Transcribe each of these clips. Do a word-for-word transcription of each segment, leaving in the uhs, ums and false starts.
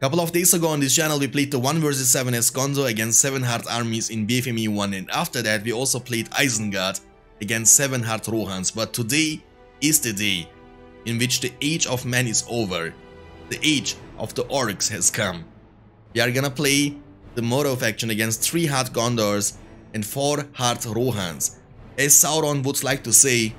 Couple of days ago on this channel we played the one versus seven Esconzo against seven Heart armies in B F M E one, and after that we also played Isengard against seven Heart Rohans. But today is the day in which the age of man is over. The age of the orcs has come. We are gonna play the Mordor faction against three Heart Gondors and four Heart Rohans. As Sauron would like to say,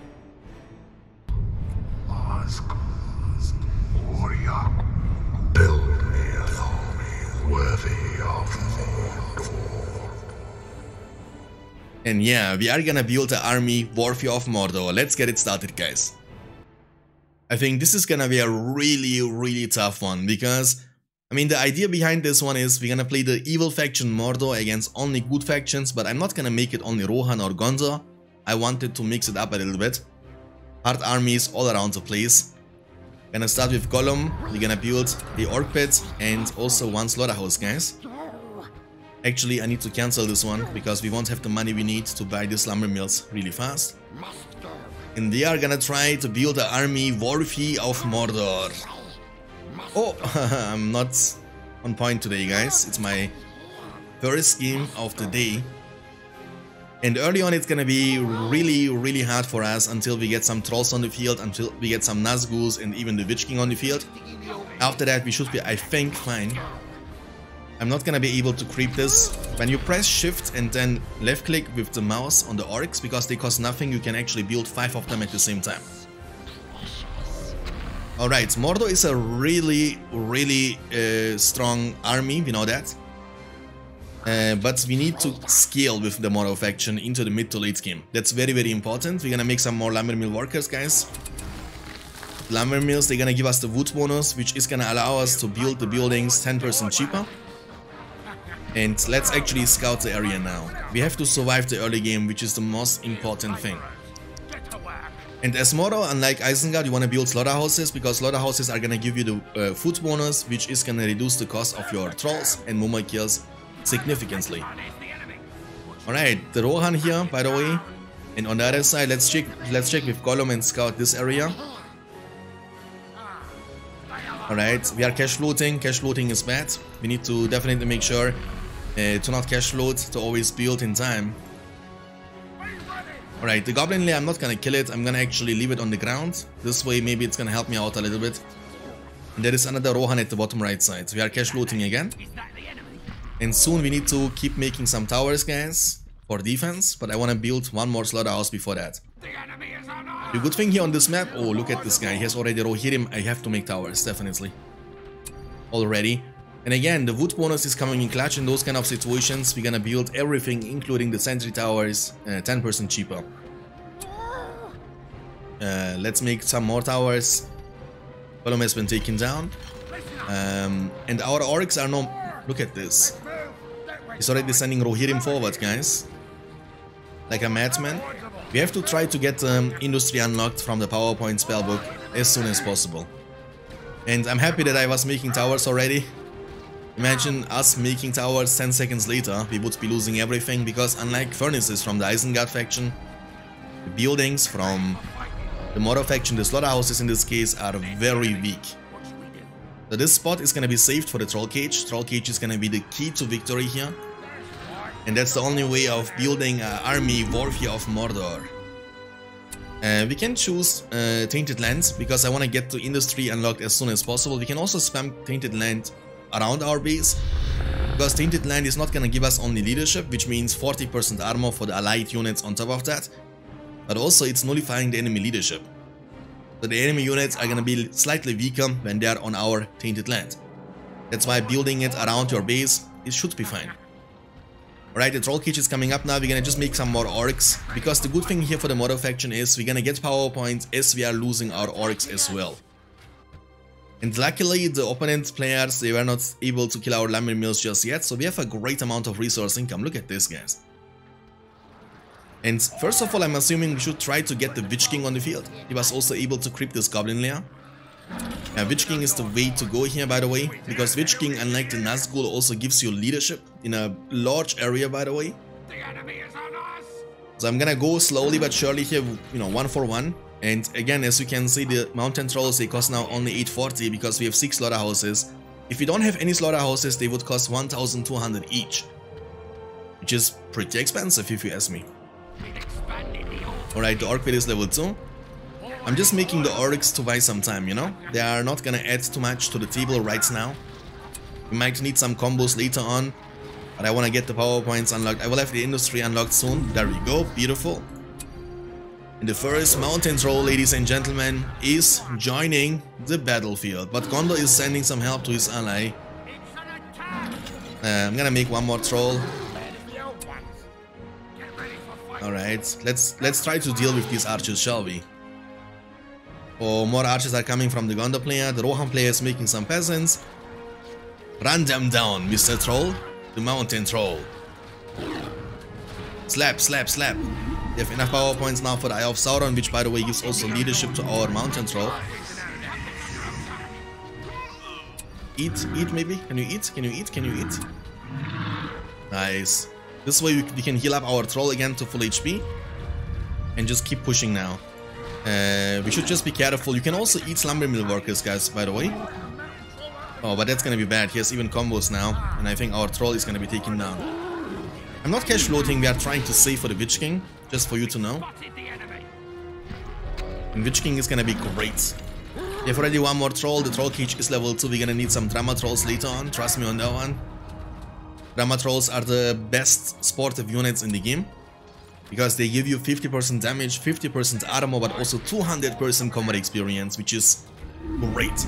and yeah, we are gonna build the army worthy of Mordor. Let's get it started, guys. I think this is gonna be a really, really tough one because, I mean, the idea behind this one is we're gonna play the evil faction Mordor against only good factions, but I'm not gonna make it only Rohan or Gondor. I wanted to mix it up a little bit. Hard armies all around the place. Gonna start with Gollum. We're gonna build the Orc Pit and also one slaughterhouse, guys. Actually, I need to cancel this one because we won't have the money we need to buy the slumber mills really fast. And they are gonna try to build an army worthy of Mordor. Oh, I'm not on point today, guys. It's my first game of the day. And early on it's gonna be really, really hard for us until we get some trolls on the field, until we get some Nazgûls and even the Witch King on the field. After that we should be, I think, fine. I'm not gonna be able to creep this. When you press shift and then left click with the mouse on the orcs, because they cost nothing, you can actually build five of them at the same time. Alright, Mordor is a really, really uh, strong army, we know that. Uh, but we need to scale with the Mordor faction into the mid to late game. That's very, very important. We're gonna make some more lumber mill workers, guys. Lumber mills, they're gonna give us the wood bonus, which is gonna allow us to build the buildings ten percent cheaper. And let's actually scout the area now. We have to survive the early game, which is the most important thing. And as Mordor, unlike Isengard, you want to build slaughterhouses, because slaughterhouses are going to give you the uh, food bonus, which is going to reduce the cost of your trolls and Mûmakils significantly. Alright, the Rohan here, by the way. And on the other side, let's check, let's check with Gollum and scout this area. Alright, we are cash floating. Cash floating is bad. We need to definitely make sure uh, to not cash float, to always build in time. Alright, the goblin lair, I'm not gonna kill it. I'm gonna actually leave it on the ground. This way maybe it's gonna help me out a little bit. And there is another Rohan at the bottom right side. We are cash floating again. And soon we need to keep making some towers, guys, for defense. But I wanna build one more slaughterhouse before that. The good thing here on this map, oh look at this guy, he has already Rohirrim. I have to make towers, definitely. Already. And again, the wood bonus is coming in clutch in those kind of situations. We're gonna build everything, including the sentry towers, uh, ten percent cheaper. Uh, let's make some more towers. Gollum has been taken down. Um, and our orcs are no... Look at this. He's already sending Rohirrim forward, guys. Like a madman. We have to try to get um, industry unlocked from the PowerPoint spellbook as soon as possible. And I'm happy that I was making towers already. Imagine us making towers ten seconds later, we would be losing everything, because unlike furnaces from the Isengard faction, the buildings from the Mordor faction, the slaughterhouses in this case, are very weak. So this spot is gonna be saved for the troll cage. Troll cage is gonna be the key to victory here. And that's the only way of building an army worthy of Mordor. Uh, we can choose uh, Tainted Lands, because I want to get the industry unlocked as soon as possible. We can also spam Tainted Land around our base, because Tainted Land is not going to give us only leadership, which means forty percent armor for the allied units on top of that. But also it's nullifying the enemy leadership. So the enemy units are going to be slightly weaker when they are on our Tainted Land. That's why building it around your base, it should be fine. Alright, the troll cage is coming up now. We're gonna just make some more orcs, because the good thing here for the Mordor faction is we're gonna get power points as we are losing our orcs as well. And luckily the opponent players, they were not able to kill our lumber mills just yet, so we have a great amount of resource income. Look at this, guys. And first of all, I'm assuming we should try to get the Witch King on the field. He was also able to creep this goblin lair. Yeah, Witch King is the way to go here, by the way, because Witch King, unlike the Nazgûl, also gives you leadership in a large area, by the way. So I'm gonna go slowly but surely here, you know, one for one. And again, as you can see, the mountain trolls, they cost now only eight forty, because we have six slaughterhouses If you don't have any slaughterhouses, they would cost one thousand two hundred each, which is pretty expensive if you ask me. Alright, the orc pit is level two. I'm just making the orcs to buy some time, you know? They are not gonna add too much to the table right now. We might need some combos later on, but I wanna get the power points unlocked. I will have the industry unlocked soon. There we go, beautiful. And the first mountain troll, ladies and gentlemen, is joining the battlefield. But Gondor is sending some help to his ally. Uh, I'm gonna make one more troll. Alright, let's let's try to deal with these archers, shall we? Oh, more archers are coming from the Gondor player. The Rohan player is making some peasants. Run them down, Mister Troll. The mountain troll. Slap, slap, slap. We have enough power points now for the Eye of Sauron, which by the way gives also leadership to our mountain troll. Eat, eat maybe? Can you eat? Can you eat? Can you eat? Nice. This way we can heal up our troll again to full H P. And just keep pushing now. Uh, we should just be careful. You can also eat slumber mill workers, guys, by the way. Oh, but that's gonna be bad. He has even combos now. And I think our troll is gonna be taken down. I'm not cash floating, we are trying to save for the Witch King, just for you to know. And Witch King is gonna be great. We have already one more troll, the troll cage is level two, we're gonna need some drama trolls later on, trust me on that one. Drama trolls are the best sportive units in the game, because they give you fifty percent damage, fifty percent armor, but also two hundred percent combat experience, which is great.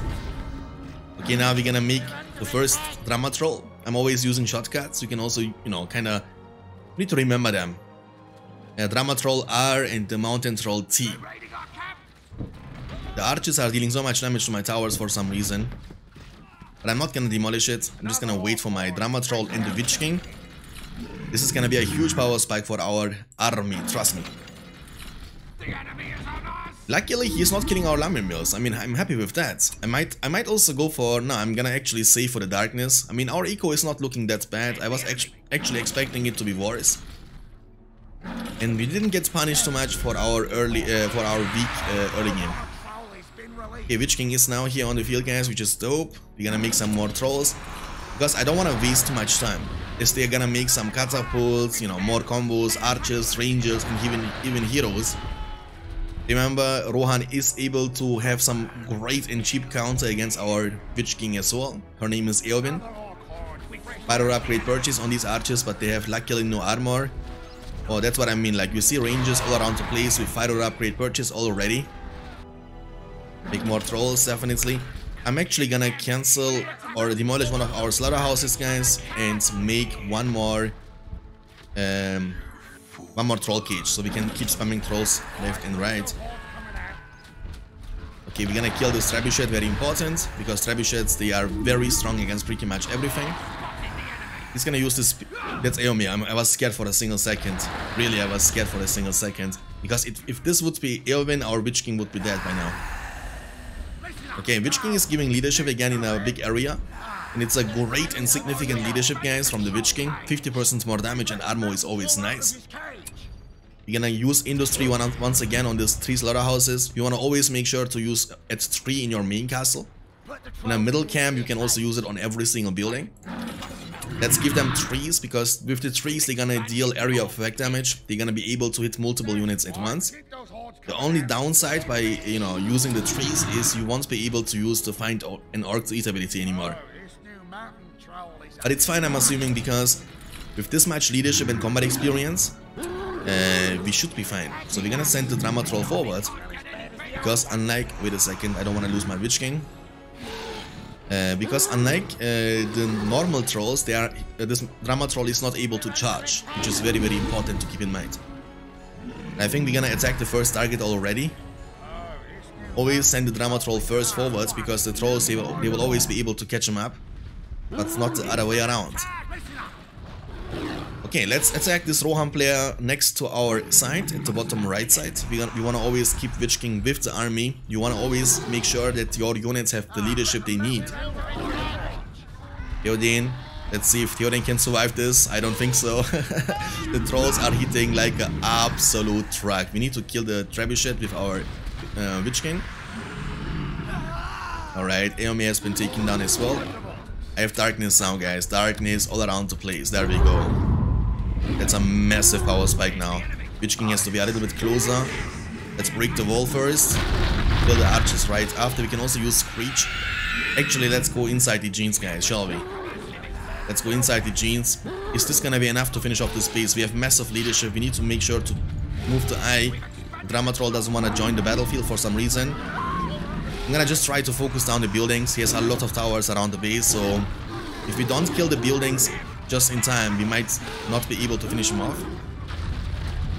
Okay, now we're gonna make the first drama troll. I'm always using shortcuts, you can also, you know, kinda... need to remember them. Uh, Drama Troll R and the Mountain Troll T. The archers are dealing so much damage to my towers for some reason. But I'm not gonna demolish it. I'm just gonna wait for my Drama Troll and the Witch King. This is gonna be a huge power spike for our army, trust me. Luckily, he's not killing our lumber mills. I mean, I'm happy with that. I might I might also go for... No, I'm gonna actually save for the darkness. I mean, our eco is not looking that bad. I was actu actually expecting it to be worse. And we didn't get punished too much for our early uh, for our weak uh, early game. Okay, Witch King is now here on the field, guys, which is dope. We're gonna make some more trolls. Because I don't wanna waste too much time. As they're gonna make some catapults, you know, more combos, archers, rangers, and even, even heroes. Remember, Rohan is able to have some great and cheap counter against our Witch King as well. Her name is Eowyn. Pyro upgrade purchase on these archers, but they have luckily no armor. Oh, that's what I mean, like you see rangers all around the place with Pyro upgrade purchase already. Make more trolls, definitely. I'm actually gonna cancel or demolish one of our slaughterhouses, guys, and make one more... Um... One more troll cage, so we can keep spamming trolls left and right. Okay, we're gonna kill this trebuchet, very important, because trebuchets, they are very strong against pretty much everything. He's gonna use this... That's Eomer. I'm, I was scared for a single second. Really, I was scared for a single second. Because it, if this would be Eowyn, our Witch King would be dead by now. Okay, Witch King is giving leadership again in a big area. And it's a great and significant leadership, guys, from the Witch King. fifty percent more damage and armor is always nice. You're gonna use industry one, once again on these three slaughterhouses. You wanna always make sure to use at three in your main castle. In a middle camp, you can also use it on every single building. Let's give them trees, because with the trees, they're gonna deal area of effect damage. They're gonna be able to hit multiple units at once. The only downside by, you know, using the trees is you won't be able to use the find an orc to eat ability anymore. But it's fine, I'm assuming, because with this much leadership and combat experience, uh, we should be fine. So we're gonna send the Drama Troll forward, because unlike... Wait a second, I don't wanna lose my Witch King. Uh, because unlike uh, the normal trolls, they are... Uh, this Drama Troll is not able to charge, which is very, very important to keep in mind. I think we're gonna attack the first target already. Always send the Drama Troll first forward, because the trolls, they will, they will always be able to catch them up. But not the other way around. Okay, let's attack this Rohan player next to our side, at the bottom right side. We, gonna, we wanna always keep Witch King with the army. You wanna always make sure that your units have the leadership they need. Theoden, let's see if Theoden can survive this. I don't think so. The trolls are hitting like an absolute truck. We need to kill the trebuchet with our uh, Witch King. Alright, Eomer has been taken down as well. I have darkness now, guys. Darkness all around the place. There we go. That's a massive power spike now. Witch King has to be a little bit closer. Let's break the wall first. Kill the archers right after. We can also use Screech. Actually, let's go inside the jeans, guys, shall we? Let's go inside the jeans. Is this gonna be enough to finish off this base? We have massive leadership. We need to make sure to move the eye. Dramatrol doesn't want to join the battlefield for some reason. I'm gonna just try to focus down the buildings. He has a lot of towers around the base, so if we don't kill the buildings just in time, we might not be able to finish him off.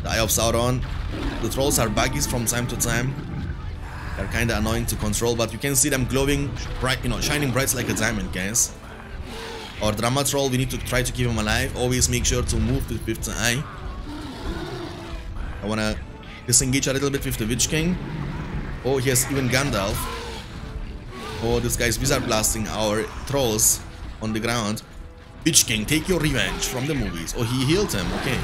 The Eye of Sauron. The trolls are buggies from time to time. They're kinda annoying to control, but you can see them glowing bright, you know, shining bright like a diamond, guys. Our Dramatrol, we need to try to keep him alive. Always make sure to move with, with the eye. I wanna disengage a little bit with the Witch King. Oh, he has even Gandalf. Oh, this guy's wizard blasting our trolls on the ground. Witch King, take your revenge from the movies. Oh, he healed him, okay.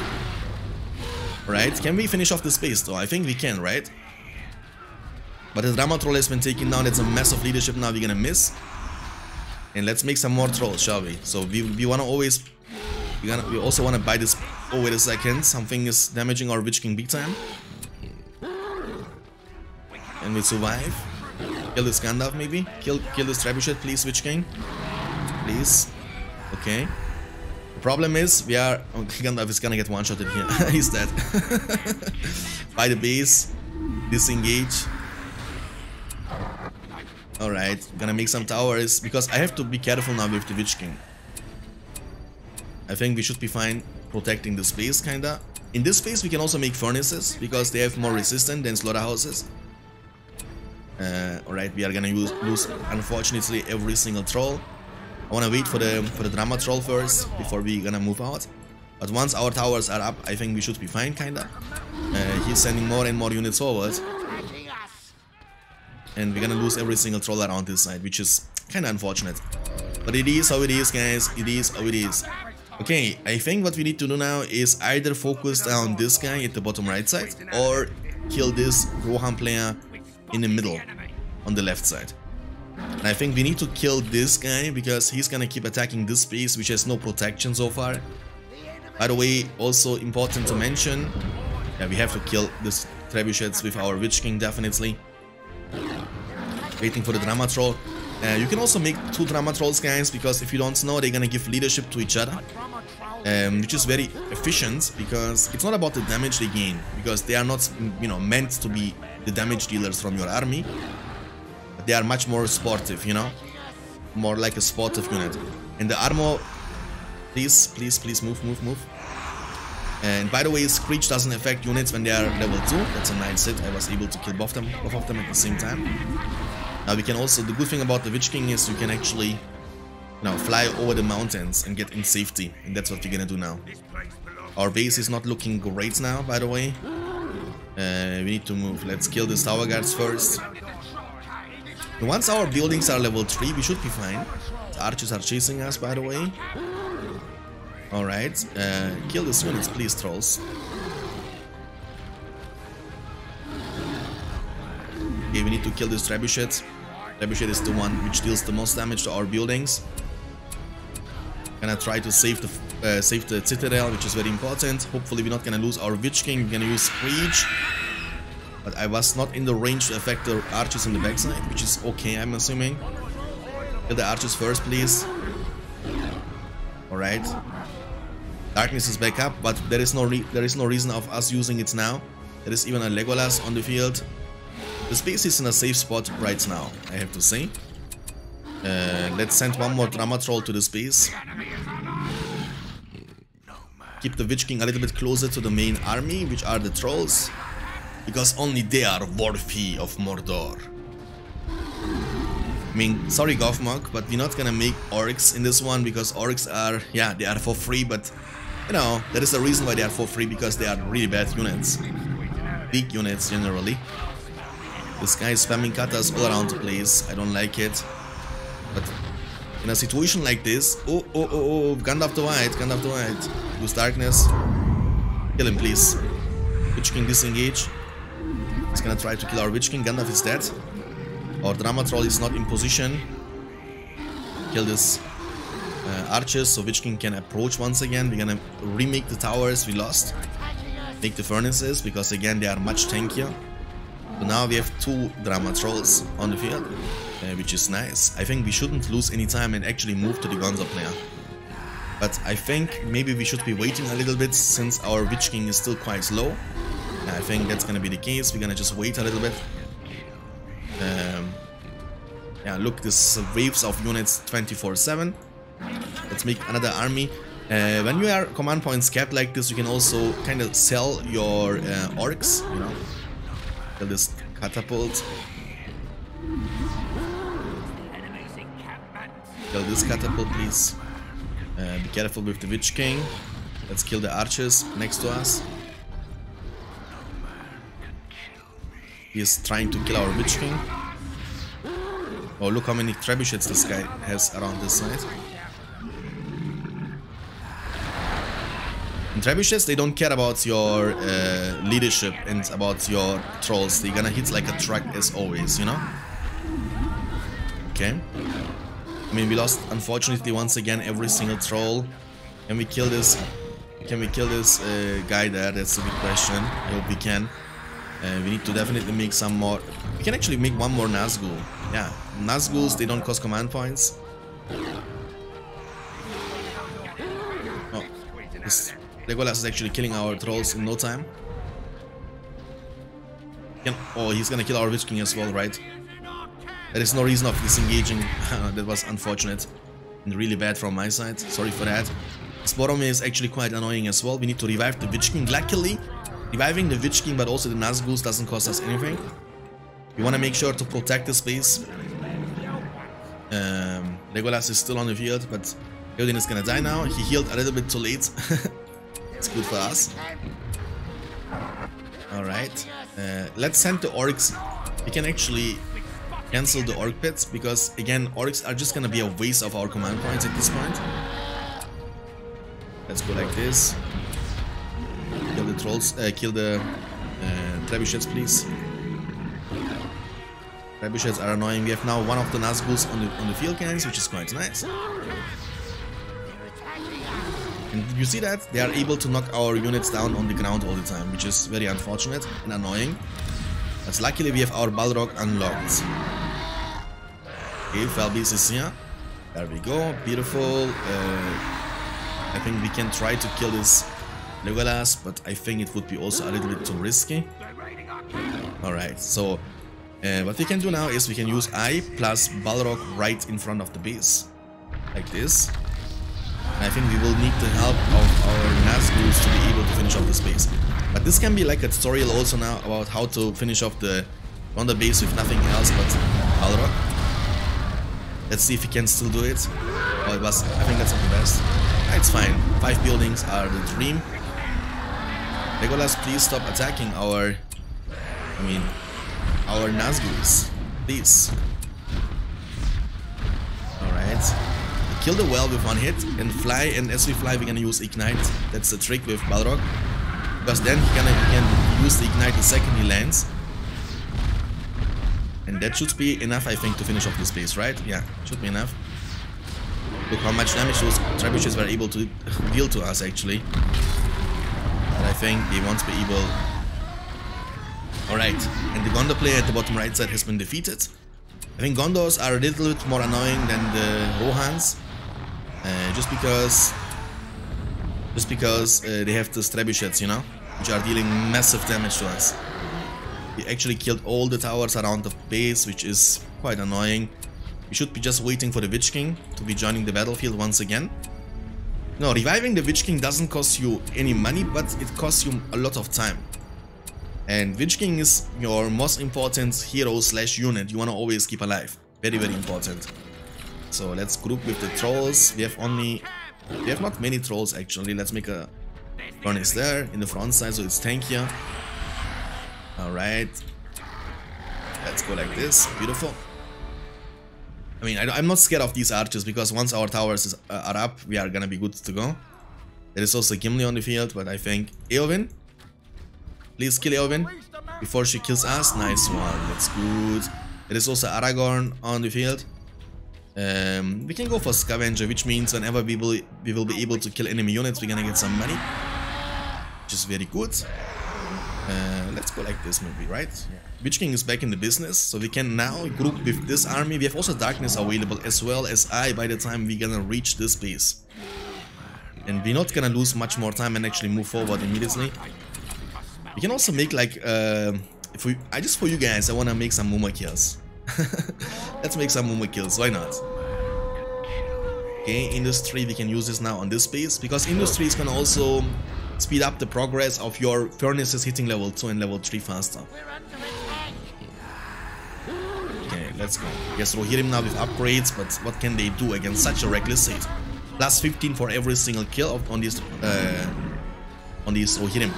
Right, can we finish off this base though? I think we can, right? But the Drama Troll has been taken down. That's a massive leadership now we're gonna miss. And let's make some more trolls, shall we? So we, we wanna always... We, gonna, we also wanna buy this... Oh, wait a second. Something is damaging our Witch King big time. And we survive. Kill this Gandalf, maybe? Kill kill this Trebuchet, please, Witch King. Please. Okay. The problem is, we are... Oh, Gandalf is gonna get one-shotted here. He's dead. Buy the base. Disengage. Alright, gonna make some towers, because I have to be careful now with the Witch King. I think we should be fine protecting this base, kinda. In this phase, we can also make furnaces, because they have more resistance than slaughterhouses. Uh, Alright, we are gonna use, lose, unfortunately, every single troll. I wanna wait for the for the Drama Troll first, before we gonna move out. But once our towers are up, I think we should be fine, kinda. Uh, he's sending more and more units forward. And we're gonna lose every single troll around this side, which is kinda unfortunate. But it is how it is, guys. It is how it is. Okay, I think what we need to do now is either focus down this guy at the bottom right side, or kill this Rohan player in the middle, on the left side. And I think we need to kill this guy, because he's gonna keep attacking this space, which has no protection so far. By the way, also important to mention, yeah, we have to kill this Trebuchets with our Witch King, definitely. Waiting for the Dramatrol. Uh, you can also make two Dramatrols, guys, because if you don't know, they're gonna give leadership to each other, um, which is very efficient, because it's not about the damage they gain, because they are not, you know, meant to be the damage dealers from your army. But they are much more sportive, you know, more like a sportive unit. And the armor, please, please, please move, move, move. And by the way, Screech doesn't affect units when they are level two. That's a nice hit. I was able to kill both of them, both of them at the same time. Now we can also, the good thing about the Witch King is you can actually, you know, fly over the mountains and get in safety. And that's what we're gonna do now. Our base is not looking great now, by the way. Uh, we need to move. Let's kill the tower guards first. And once our buildings are level three, we should be fine. The archers are chasing us, by the way. Alright, uh, kill these units, please, trolls. Okay, we need to kill this Trebuchet. Trebuchet is the one which deals the most damage to our buildings. Gonna try to save the uh, save the Citadel, which is very important. Hopefully we're not gonna lose our Witch King, we're gonna use Screech. But I was not in the range to affect the archers on the backside, which is okay, I'm assuming. Kill the archers first, please. Alright. Darkness is back up, but there is no re there is no reason of us using it now. There is even a Legolas on the field. The space is in a safe spot right now, I have to say. Uh, let's send one more Dramatrol to the space. Keep the Witch King a little bit closer to the main army, which are the trolls, because only they are worthy of Mordor. I mean, sorry Gothmog, but we're not gonna make orcs in this one, because orcs are, yeah, they are for free, but you know, there is a reason why they are for free, because they are really bad units. Big units, generally. This guy is spamming katas all around the place, I don't like it. But in a situation like this, oh, oh, oh, oh, Gandalf the White, Gandalf the White. Use darkness. Kill him, please. Witch King, disengage. He's gonna try to kill our Witch King, Gandalf is dead. Our Dramatrol is not in position. Kill this uh, archers, so Witch King can approach once again. We're gonna remake the towers we lost, make the furnaces, because again they are much tankier. So now we have two drama trolls on the field, uh, which is nice. I think we shouldn't lose any time and actually move to the Gondor player. But I think maybe we should be waiting a little bit, since our Witch King is still quite low. Uh, I think that's gonna be the case. We're gonna just wait a little bit. Um, yeah, look, this waves of units twenty-four seven. Let's make another army. Uh, when you are command points capped like this, you can also kind of sell your uh, orcs, you know. Sell this catapult. Kill this catapult, please. Uh, be careful with the Witch King. Let's kill the archers next to us. He is trying to kill our Witch King. Oh, look how many trebuchets this guy has around this side. In trebuchets, they don't care about your uh, leadership and about your trolls. They're gonna hit like a truck as always, you know? Okay. I mean, we lost, unfortunately, once again, every single troll. Can we kill this? Can we kill this uh, guy there? That's the big question. I hope we can. Uh, we need to definitely make some more. We can actually make one more Nazgûl. Yeah, Nazgûls, they don't cost command points. Oh, this Legolas is actually killing our trolls in no time. Can, oh, he's gonna kill our Witch King as well, right? There is no reason of disengaging. That was unfortunate and really bad from my side. Sorry for that. This Boromir is actually quite annoying as well. We need to revive the Witch King. Luckily, reviving the Witch King but also the Nazgûls doesn't cost us anything. We want to make sure to protect the space. Um, Legolas is still on the field, but Theoden is gonna die now. He healed a little bit too late. It's good for us. Alright. Uh, let's send the orcs. We can actually cancel the orc pits, because again, orcs are just gonna be a waste of our command points at this point. Let's go like this. Kill the trolls, uh, kill the uh, trebuchets, please. Trebuchets are annoying. We have now one of the Nazguls on the, on the field cannons, which is quite nice. And you see that they are able to knock our units down on the ground all the time, which is very unfortunate and annoying. But luckily we have our Balrog unlocked. Okay, Felbis is here. There we go, beautiful. Uh, I think we can try to kill this Legolas, but I think it would be also a little bit too risky. Alright, so uh, what we can do now is we can use I plus Balrog right in front of the base. Like this. And I think we will need the help of our Nazgûls to be able to finish off this base. But this can be like a tutorial also now about how to finish off the Gondor base with nothing else but Balrog. Let's see if we can still do it. Oh, it was, I think that's not the best. It's fine. Five buildings are the dream. Legolas, please stop attacking our, I mean, our Nazguls. Please. Alright. Kill the well with one hit and fly, and as we fly we're gonna use Ignite. That's the trick with Balrog. Because then he, gonna, he can use the Ignite the second he lands. And that should be enough, I think, to finish off this base, right? Yeah, should be enough. Look how much damage those trebuchets were able to deal to us, actually. But I think they won't be able... Alright, and the Gondor player at the bottom right side has been defeated. I think Gondors are a little bit more annoying than the Rohans. Uh, just because... Just because uh, they have the trebuchets, you know? Which are dealing massive damage to us. We actually killed all the towers around the base, which is quite annoying. We should be just waiting for the Witch King to be joining the battlefield once again. No, reviving the Witch King doesn't cost you any money, but it costs you a lot of time. And Witch King is your most important hero slash unit. You want to always keep alive. Very, very important. So let's group with the trolls. We have only... We have not many trolls actually. Let's make a furnace there in the front side so it's tankier. Alright. Let's go like this. Beautiful. I mean, I, I'm not scared of these archers because once our towers is, uh, are up, we are gonna be good to go. There is also Gimli on the field, but I think Eowyn. Please kill Eowyn before she kills us. Nice one. That's good. There is also Aragorn on the field. Um, we can go for scavenger, which means whenever we will, we will be able to kill enemy units, we're gonna get some money, which is very good. Uh, let's go like this maybe, right? Yeah. Witch King is back in the business, so we can now group with this army. We have also darkness available as well as I by the time we're gonna reach this base. And we're not gonna lose much more time and actually move forward immediately. We can also make like, uh, if we, I just for you guys, I wanna make some Mûmakils. Let's make some Mûmakils, why not? Okay, industry, we can use this now on this base, because industry is gonna also speed up the progress of your furnaces hitting level two and level three faster. Okay, let's go. Yes, Rohirrim now with upgrades, but what can they do against such a reckless state? plus fifteen for every single kill of, on this uh, on this Rohirrim.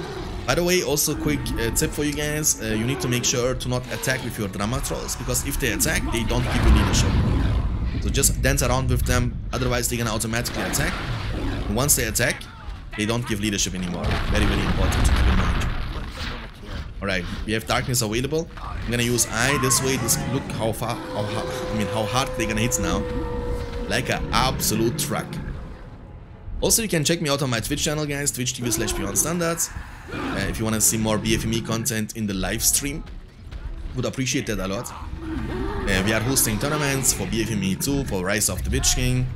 By the way, also quick uh, tip for you guys, uh, you need to make sure to not attack with your drama trolls, because if they attack, they don't give you leadership. So just dance around with them, otherwise they're gonna automatically attack. And once they attack, they don't give leadership anymore. Very, very important to keep in mind. Alright, we have darkness available. I'm gonna use eye this way. This, look how far, how hard, I mean, how hard they're gonna hit now. Like an absolute truck. Also, you can check me out on my Twitch channel, guys. Twitch T V slash Beyond Standards. Uh, if you wanna see more B F M E content in the live stream, would appreciate that a lot. Uh, we are hosting tournaments for B F M E two, for Rise of the Witch King.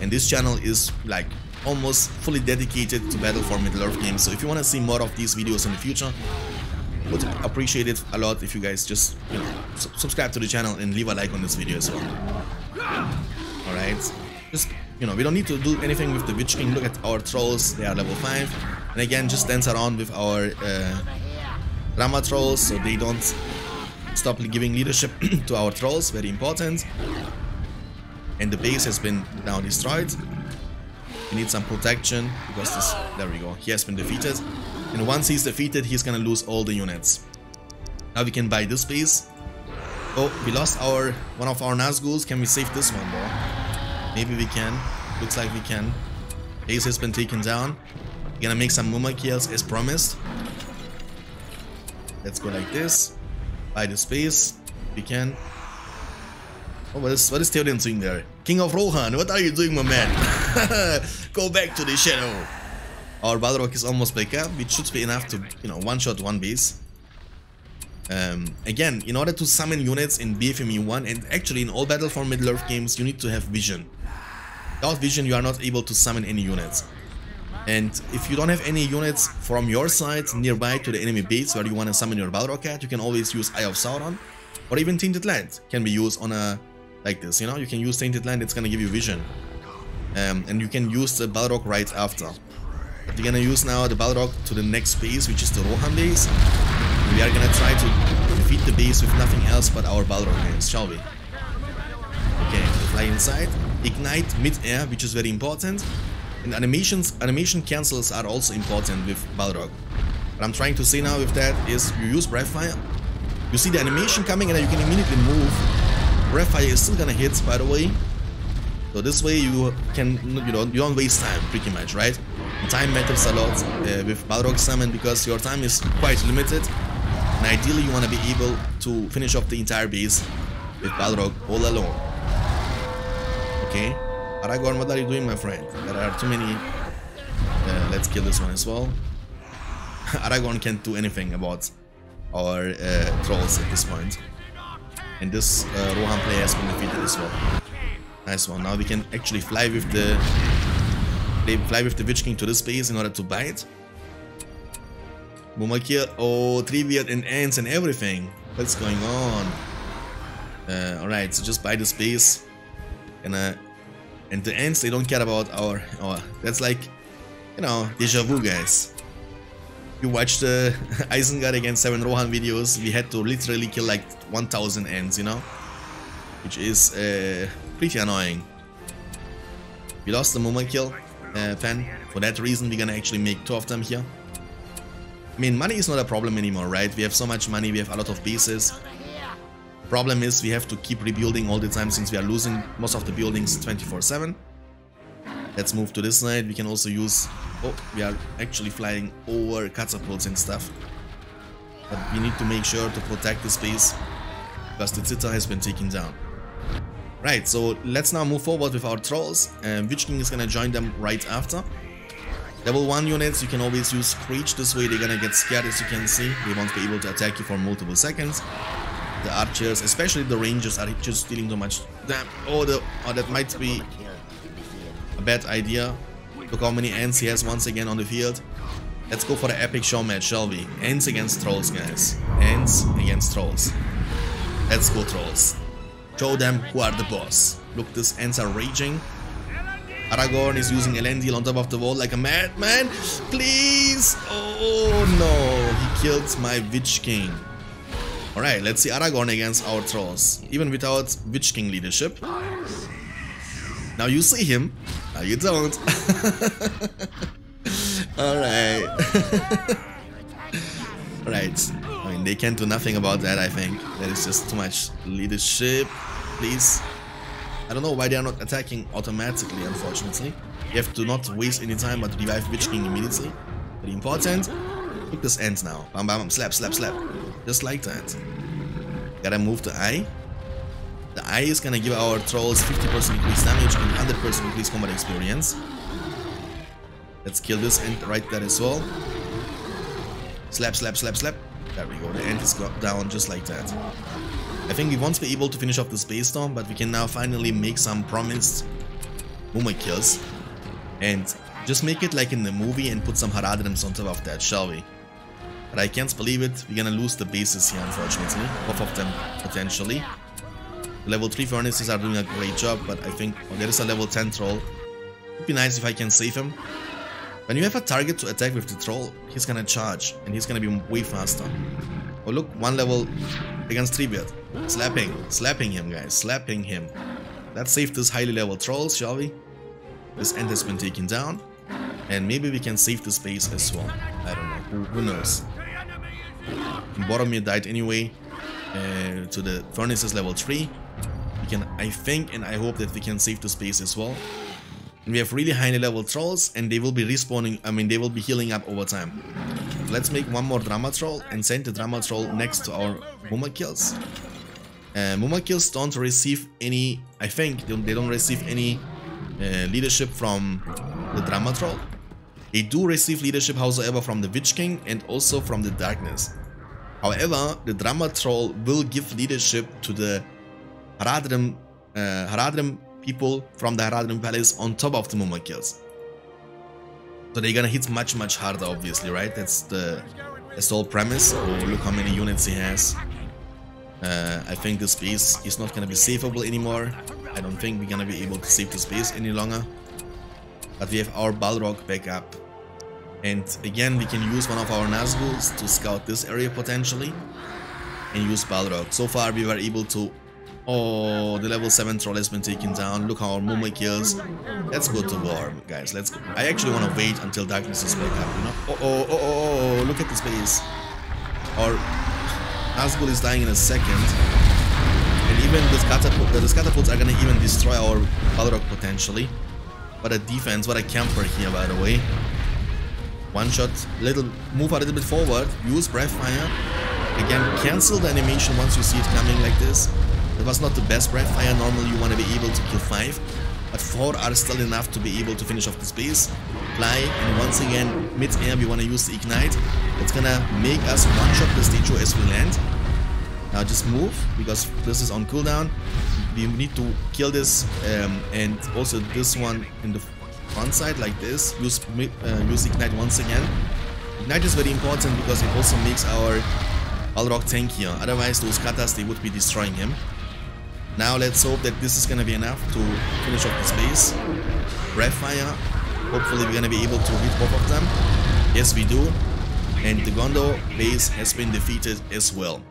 And this channel is like almost fully dedicated to Battle for Middle-earth games, so if you want to see more of these videos in the future, would appreciate it a lot if you guys just, you know, su subscribe to the channel and leave a like on this video as well. Alright, just, you know, we don't need to do anything with the Witch King. Look at our trolls, they are level five, and again, just dance around with our uh, Rama trolls, so they don't stop giving leadership to our trolls, very important. And the base has been now destroyed. We need some protection, because this, there we go, he has been defeated. And once he's defeated, he's gonna lose all the units. Now we can buy this base. Oh, we lost our, one of our Nazgûls. Can we save this one though? Maybe we can, looks like we can. Base has been taken down. We're gonna make some Mûmakils as promised. Let's go like this. Buy this base, we can. Oh, what is, what is Theoden doing there? King of Rohan, what are you doing, my man? Go back to the shadow. Our Balrog is almost back up, which should be enough to, you know, one-shot one base. Um, again, in order to summon units in B F M E one, and actually in all Battle for Middle-earth games, you need to have vision. Without vision, you are not able to summon any units. And if you don't have any units from your side nearby to the enemy base where you want to summon your Balrog at, you can always use Eye of Sauron, or even Tainted Land can be used on a... like this, you know, you can use Tainted Land, it's gonna give you vision. Um, and you can use the Balrog right after. But we're gonna use now the Balrog to the next base, which is the Rohan base. We are gonna try to defeat the base with nothing else but our Balrog base, shall we? Okay, fly inside. Ignite mid-air, which is very important. And animations, animation cancels are also important with Balrog. What I'm trying to say now with that is you use Breathfire. You see the animation coming and then you can immediately move. Breathfire is still gonna hit, by the way, so this way you can, you know, you don't waste time pretty much, right? And time matters a lot uh, with Balrog summon, because your time is quite limited, and ideally you want to be able to finish off the entire base with Balrog all alone. Okay, Aragorn, what are you doing, my friend? There are too many. Uh, let's kill this one as well. Aragorn can't do anything about our uh, trolls at this point. And this uh, Rohan player has been defeated as well. Nice one. Now we can actually fly with the fly with the Witch King to this base in order to buy it. Mûmakil, oh, Treebeard and ants and everything. What's going on? Uh, all right, so just buy this base, and uh, and the ants, they don't care about our. Oh, that's like, you know, deja vu, guys. You watched the Isengard against seven Rohan videos, we had to literally kill like one thousand ants, you know? Which is uh, pretty annoying. We lost the Mûmakil uh, fan. For that reason, we're gonna actually make two of them here. I mean, money is not a problem anymore, right? We have so much money, we have a lot of bases. Problem is, we have to keep rebuilding all the time since we are losing most of the buildings twenty-four seven. Let's move to this side. We can also use... oh, we are actually flying over catapults and stuff. But we need to make sure to protect the space, because the Titan has been taken down. Right, so let's now move forward with our trolls. And Witch King is gonna join them right after. Level one units, you can always use Screech, this way they're gonna get scared as you can see. They won't be able to attack you for multiple seconds. The archers, especially the rangers, are just dealing too much damn. Oh, the, oh, that might be a bad idea. Look how many ants he has once again on the field. Let's go for an epic show match, shall we? Ants against trolls, guys. Ants against trolls. Let's go, trolls. Show them who are the boss. Look, these ants are raging. Aragorn is using Elendil on top of the wall like a madman. Please! Oh no, he killed my Witch King. Alright, let's see Aragorn against our trolls, even without Witch King leadership. Now you see him, now you don't. Alright. Alright, I mean, they can't do nothing about that, I think. That is just too much leadership, please. I don't know why they are not attacking automatically, unfortunately. You have to not waste any time but revive Witch King immediately. Very important. Look, this ends now. Bam bam, slap slap slap. Just like that. Gotta move the eye. The eye is gonna give our trolls fifty percent increased damage and one hundred percent increased combat experience. Let's kill this ant right there as well. Slap slap slap slap. There we go, the ant is got down just like that. I think we won't be able to finish off the Space Storm, but we can now finally make some promised Mûmakils. And just make it like in the movie and put some Haradrims on top of that, shall we? But I can't believe it, we're gonna lose the bases here, unfortunately. Both of them, potentially. The level three furnaces are doing a great job, but I think... Oh, there is a level ten troll. It'd be nice if I can save him. When you have a target to attack with the troll, he's gonna charge, and he's gonna be way faster. Oh look, one level against Treebeard. Slapping, slapping him guys, slapping him. Let's save this highly level trolls, shall we? This end has been taken down. And maybe we can save this base as well. I don't know, who, who knows. Boromir died anyway, uh, to the furnaces level three. We can, I think and I hope that we can save this base as well. And we have really high level trolls and they will be respawning, I mean they will be healing up over time. Let's make one more Drama Troll and send the Drama Troll next to our Mûmakils. Uh, Mûmakils don't receive any, I think, they don't receive any uh, leadership from the Drama Troll. They do receive leadership, however, from the Witch King and also from the Darkness. However, the Drama Troll will give leadership to the Haradrim, uh, Haradrim people from the Haradrim Palace on top of the Mûmakils. So they're gonna hit much, much harder, obviously, right? That's the, that's the whole premise. Oh, look how many units he has. Uh, I think this base is not gonna be saveable anymore. I don't think we're gonna be able to save this base any longer. But we have our Balrog back up. And again, we can use one of our Nazgûls to scout this area potentially. And use Balrog. So far, we were able to... Oh, the level seven troll has been taken down. Look how our Mûmakils. Let's go to war, guys. Let's go. I actually want to wait until Darkness is back up, you know? Oh, oh, oh, oh, oh, look at this base. Our Nazgûl is dying in a second. And even the catapult, the catapults are going to even destroy our Balrog potentially. What a defense, what a camper here, by the way. One shot, little move a little bit forward, use Breathfire. Again, cancel the animation once you see it coming like this. It was not the best Breathfire, normally you want to be able to kill five, but four are still enough to be able to finish off this base. Fly, and once again, mid-air we want to use the Ignite. It's gonna make us one-shot the statue as we land. Now just move, because this is on cooldown. We need to kill this um, and also this one in the front side like this. Use, uh, use Ignite once again. Ignite is very important because it also makes our Balrog tankier, otherwise those katas, they would be destroying him. Now let's hope that this is gonna be enough to finish off this base. Breathfire. Hopefully we're gonna be able to hit both of them. Yes, we do. And the Gondor base has been defeated as well,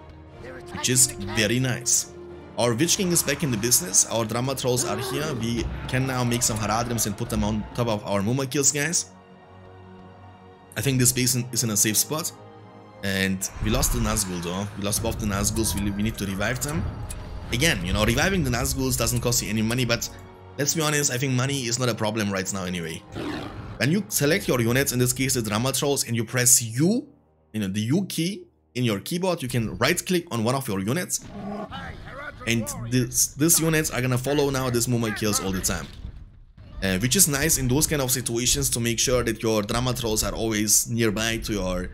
which is very nice. Our Witch King is back in the business. Our Drama Trolls are here. We can now make some Haradrims and put them on top of our Mûmakils, guys. I think this base is in a safe spot. And we lost the Nazgûl though. We lost both the Nazgûls. We need to revive them. Again, you know, reviving the Nazgûls doesn't cost you any money, but let's be honest, I think money is not a problem right now anyway. When you select your units, in this case the Drama Trolls, and you press U, you know, the U key in your keyboard, you can right click on one of your units and this, these units are gonna follow now this Mûmakils all the time. Uh, which is nice in those kind of situations to make sure that your drama trolls are always nearby to your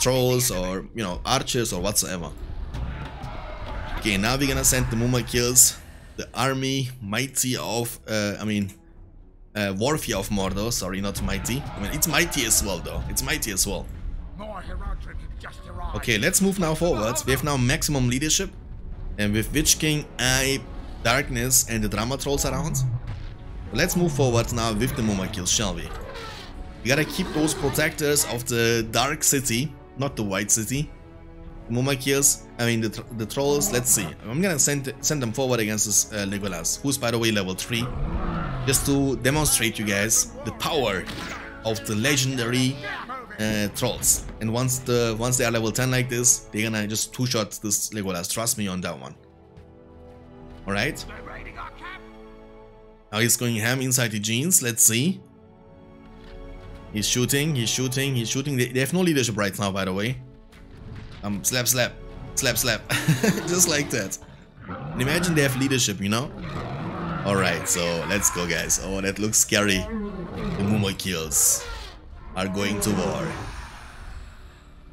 trolls or, you know, archers or whatsoever. Okay, now we're gonna send the Mûmakils, the army mighty of, uh, I mean, uh, Warfia of Mordor, sorry, not mighty. I mean, it's mighty as well though, it's mighty as well. Okay, let's move now forwards. We have now maximum leadership. And with Witch King, I, Darkness and the drama trolls around. Let's move forward now with the Mûmakils, shall we? We gotta keep those protectors of the Dark City, not the White City. The Mûmakils, I mean the, the trolls, let's see. I'm gonna send send them forward against this uh, Legolas, who's by the way level three. Just to demonstrate you guys the power of the legendary uh, trolls. And once the once they are level ten like this, they're gonna just two-shot this Legolas, trust me on that one. Alright? Now he's going ham inside the jeans, let's see. He's shooting, he's shooting, he's shooting. They, they have no leadership right now, by the way. Um, slap, slap, slap, slap. Just like that. And imagine they have leadership, you know? Alright, so let's go, guys. Oh, that looks scary. The Mûmakils are going to war.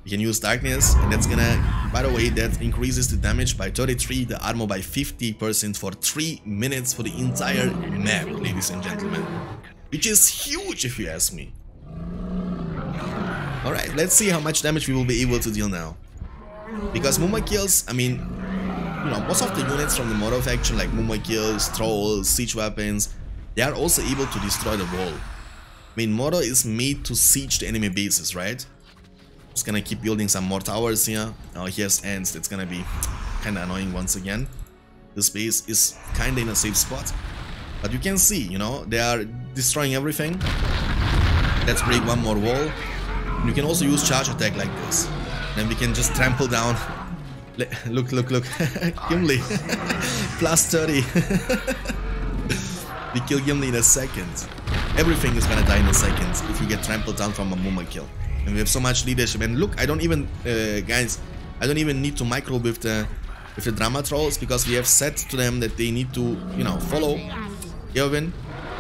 You can use Darkness, and that's gonna... By the way, that increases the damage by thirty-three, the armor by fifty percent for three minutes for the entire map, ladies and gentlemen. Which is huge, if you ask me. Alright, let's see how much damage we will be able to deal now. Because Mûmakils, I mean... You know, most of the units from the Mordor faction, like Mûmakils, Trolls, Siege Weapons... They are also able to destroy the wall. I mean, Mordor is made to siege the enemy bases, right? Just gonna keep building some more towers here. Oh, here's ants. That's gonna be kinda annoying once again. This base is kinda in a safe spot. But you can see, you know, they are destroying everything. Let's break one more wall. And you can also use charge attack like this. Then we can just trample down. Le look, look, look. Gimli. plus thirty. We kill Gimli in a second. Everything is gonna die in a second if you get trampled down from a Mûmakil. And we have so much leadership. And look, I don't even, uh, guys, I don't even need to micro with the, with the drama trolls because we have said to them that they need to, you know, follow. Eowyn,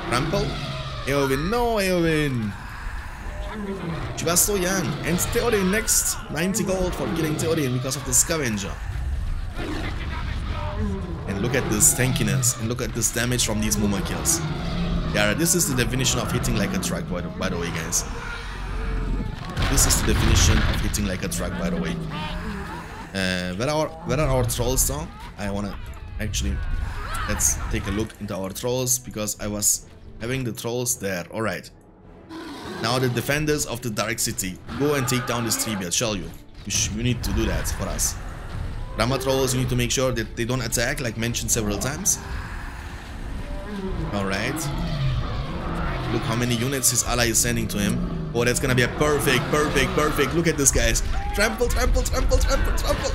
trample. Eowyn, no Eowyn. She was so young. And Theoden next, ninety gold for killing Theoden because of the scavenger. And look at this tankiness and look at this damage from these Mûmakils. Yeah, this is the definition of hitting like a truck, by the, by the way, guys. This is the definition of hitting like a truck, by the way. Uh, where are where are our trolls now? I wanna actually let's take a look into our trolls because I was having the trolls there. All right. Now the defenders of the Dark City, go and take down this Treebeard, shall you? You, sh you need to do that for us. Drama trolls, you need to make sure that they don't attack, like mentioned several times. All right. Look how many units his ally is sending to him. Oh, that's gonna be a perfect, perfect, perfect. Look at this, guys. Trample, trample, trample, trample, trample.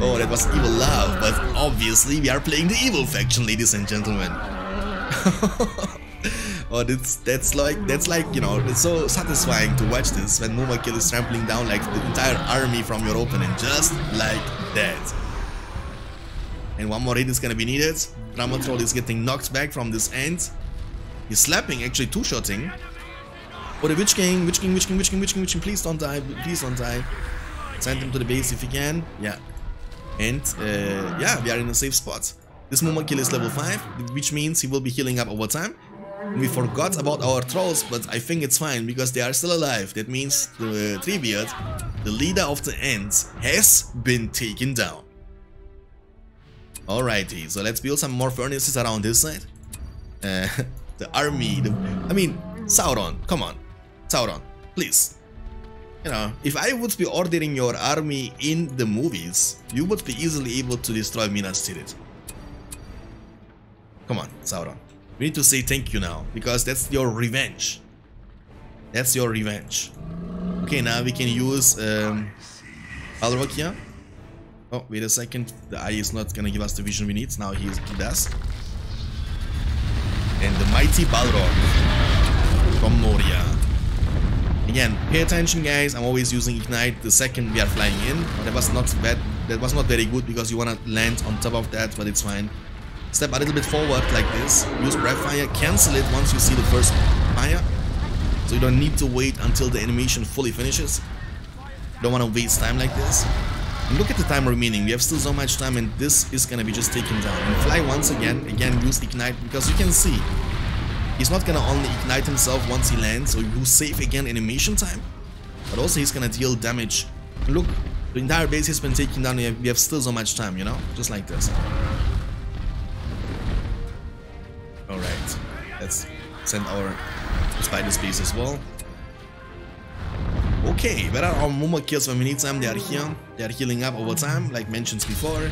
Oh, that was evil love. But obviously, we are playing the evil faction, ladies and gentlemen. Oh, that's, that's like, that's like, you know, it's so satisfying to watch this when Mûmakil is trampling down like the entire army from your opponent, just like that. And one more hit is gonna be needed. Drama Troll is getting knocked back from this end. He's slapping, actually two-shotting. Oh, the Witch King, Witch King, Witch King, Witch King, Witch King, Witch King, please don't die, please don't die. Send him to the base if you can, yeah. And, uh, yeah, we are in a safe spot. This Mûmakil is level five, which means he will be healing up over time. We forgot about our trolls, but I think it's fine, because they are still alive. That means the Treebeard, the leader of the Ents, has been taken down. Alrighty, so let's build some more furnaces around this side. Uh, The army, the, I mean, Sauron, come on, Sauron, please. You know, if I would be ordering your army in the movies, you would be easily able to destroy Minas Tirith. Come on, Sauron. We need to say thank you now, because that's your revenge. That's your revenge. Okay, now we can use um, Balrog here. Oh, wait a second, the eye is not gonna give us the vision we need, now he does. And the mighty Balrog from Moria. Again, pay attention, guys. I'm always using Ignite the second we are flying in. That was not bad, That was not very good because you want to land on top of that, but it's fine. Step a little bit forward like this. Use breath fire. Cancel it once you see the first fire. So you don't need to wait until the animation fully finishes. Don't want to waste time like this. And look at the time remaining. We have still so much time and this is going to be just taken down. And fly once again. Again, use ignite because you can see he's not going to only ignite himself once he lands. So you save again animation time. But also he's going to deal damage. And look, the entire base has been taken down. We have, we have still so much time, you know? Just like this. Alright. Let's send our spider space as well. Okay, where are our Mûmakils when we need time? They are here. They are healing up over time, like mentioned before.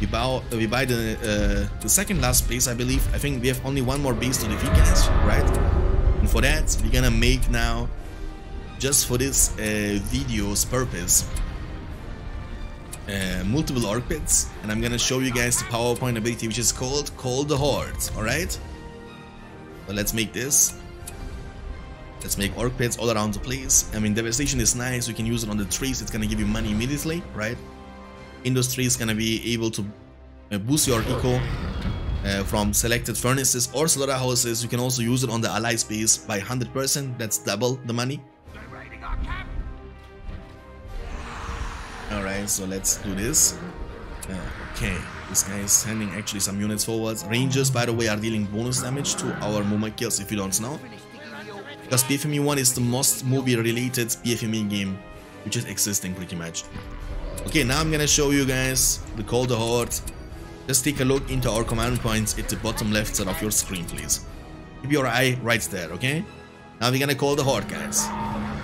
We, bow, uh, we buy the uh, the second last base, I believe. I think we have only one more base to defeat, guys, right? And for that, we're gonna make now, just for this uh, video's purpose, uh, multiple orc pits. And I'm gonna show you guys the PowerPoint ability, which is called Call the Horde, alright? So let's make this. Let's make orc pits all around the place. I mean, devastation is nice. You can use it on the trees. It's gonna give you money immediately, right? Industry is gonna be able to boost your eco uh, from selected furnaces or slaughterhouses. You can also use it on the ally space by one hundred percent. That's double the money. Alright, so let's do this. Uh, okay, this guy is sending actually some units forwards. Rangers, by the way, are dealing bonus damage to our Mûmakils, if you don't know. Because P F M E one is the most movie-related P F M E game which is existing pretty much. Okay, now I'm gonna show you guys the Call the Horde. Just take a look into our command points at the bottom left side of your screen, please. Keep your eye right there, okay? Now we're gonna Call the Horde, guys.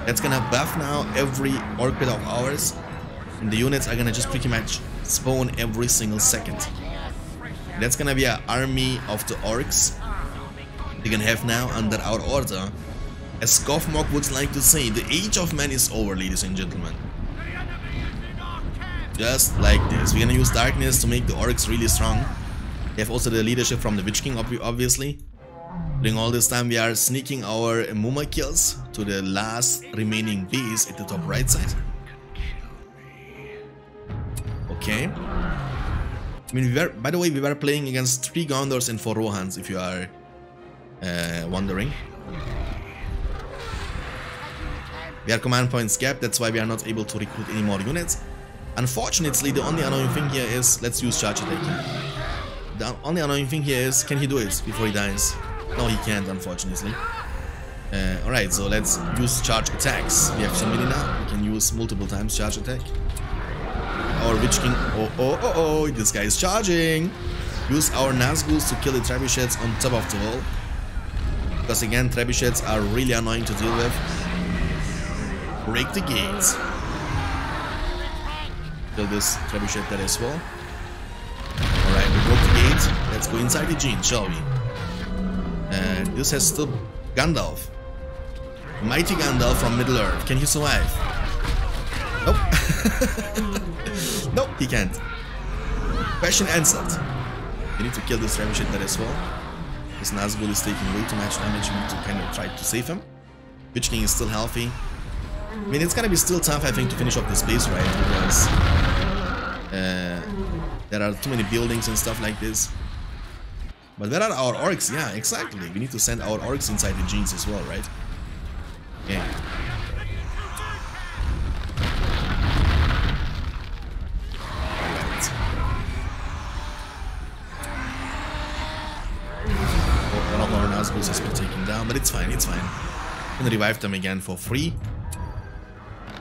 That's gonna buff now every orc pit of ours. And the units are gonna just pretty much spawn every single second. That's gonna be an army of the orcs we can have now under our order. As Gothmog would like to say, the age of man is over, ladies and gentlemen. Just like this. We're gonna use darkness to make the orcs really strong. They have also the leadership from the Witch King, obviously. During all this time, we are sneaking our Mûmakils to the last remaining base at the top right side. Okay. I mean, we were, by the way, we were playing against three Gondors and four Rohans, if you are uh, wondering. We are command points capped, that's why we are not able to recruit any more units. Unfortunately, the only annoying thing here is, let's use charge attack. The only annoying thing here is, can he do it before he dies? No, he can't, unfortunately. Uh, Alright, so let's use charge attacks. We have so many now, we can use multiple times charge attack. Our Witch King, oh oh oh oh, this guy is charging! Use our Nazgûls to kill the Trebuchets on top of the wall. Because again, Trebuchets are really annoying to deal with. Break the gates. Kill this trebuchet there as well. Alright, we broke the gate. Let's go inside the gene, shall we? And uh, this has still Gandalf. Mighty Gandalf from Middle-earth. Can he survive? Nope. Nope, he can't. Question answered. We need to kill this trebuchet there as well. This Nazgûl is taking way too much damage. We need to kind of try to save him. Witch King is still healthy. I mean, it's gonna be still tough, I think, to finish off this base, right? Because uh, there are too many buildings and stuff like this. But where are our orcs? Yeah, exactly. We need to send our orcs inside the genes as well, right? Okay. Alright. Oh, one of our Nazgûls has been taken down, but it's fine, it's fine. I'm gonna revive them again for free.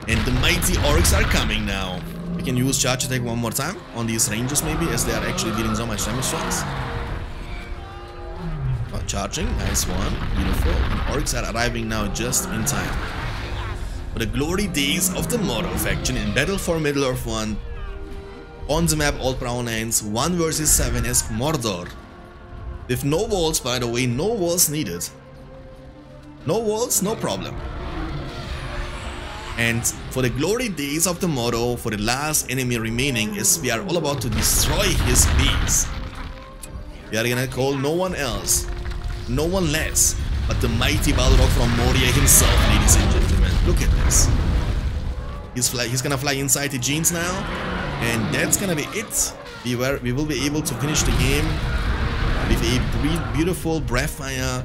And the mighty orcs are coming now. We can use charge attack one more time on these rangers maybe, as they are actually dealing so much damage to us. Oh, charging, nice one, beautiful. And orcs are arriving now just in time. For the glory days of the Mordor faction in Battle for Middle-earth one. On the map, all brown hands, one versus seven as Mordor. With no walls, by the way, no walls needed. No walls, no problem. And for the glory days of the Mordor, for the last enemy remaining, is we are all about to destroy his base. We are gonna call no one else, no one less, but the mighty Balrog from Moria himself, ladies and gentlemen. Look at this. He's, fly he's gonna fly inside the jeans now. And that's gonna be it. We were we will be able to finish the game with a beautiful Breathfire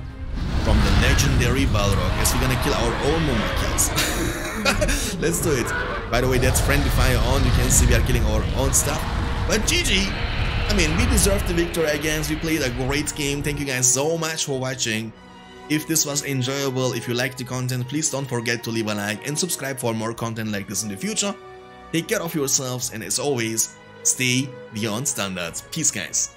from the legendary Balrog, as we're gonna kill our own Mûmakils. Let's do it. By the way, that's friendly fire on. You can see we are killing our own stuff. But G G. I mean, we deserve the victory against. We played a great game. Thank you guys so much for watching. If this was enjoyable, if you liked the content, please don't forget to leave a like and subscribe for more content like this in the future. Take care of yourselves, and as always, stay beyond standards. Peace, guys.